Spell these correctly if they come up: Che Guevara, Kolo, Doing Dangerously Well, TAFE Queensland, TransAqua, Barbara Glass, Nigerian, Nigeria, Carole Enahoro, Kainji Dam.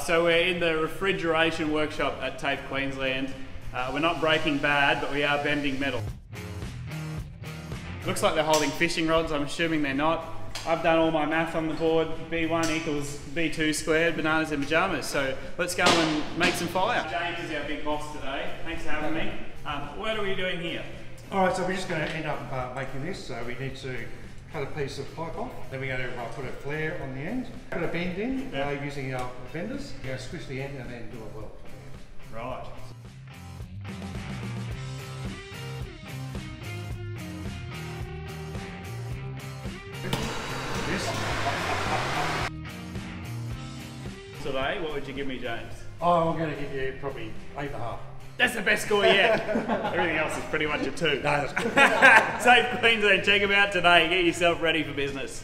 So we're in the refrigeration workshop at TAFE Queensland. We're not breaking bad, but we are bending metal. Looks like they're holding fishing rods. I'm assuming they're not. I've done all my math on the board. B1 equals B2 squared, bananas and pajamas. So let's go and make some fire. James is our big boss today. Thanks for having me. What are we doing here? Alright, so we're just going to end up making this. So we need to cut a piece of pipe off. Then we're going to put a flare on the end. Put a bend in using our benders. We're going to squish the end and then do a weld. Right. Today, what would you give me, James? Oh, I'm going to give you probably 8.5. That's the best score yet. Everything else is pretty much a 2. No, that's good. TAFE Queensland, check them out today. Get yourself ready for business.